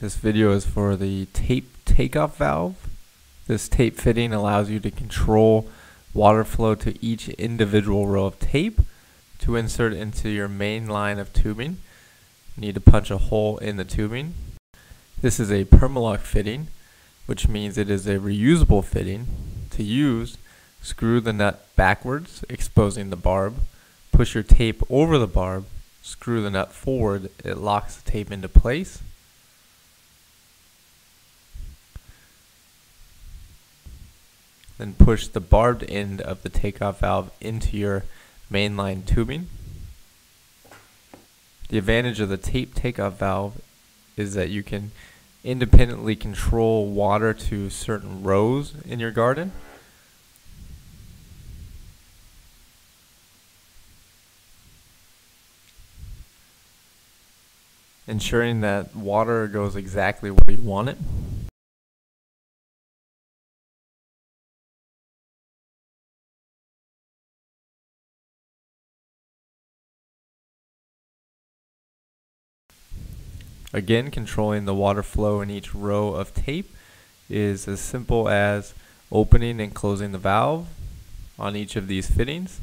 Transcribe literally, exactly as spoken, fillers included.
This video is for the tape takeoff valve. This tape fitting allows you to control water flow to each individual row of tape to insert into your main line of tubing. You need to punch a hole in the tubing. This is a Permalock fitting, which means it is a reusable fitting. To use, screw the nut backwards, exposing the barb. Push your tape over the barb, screw the nut forward, it locks the tape into place. Then push the barbed end of the takeoff valve into your mainline tubing. The advantage of the tape takeoff valve is that you can independently control water to certain rows in your garden. Ensuring that water goes exactly where you want it. Again, controlling the water flow in each row of tape is as simple as opening and closing the valve on each of these fittings.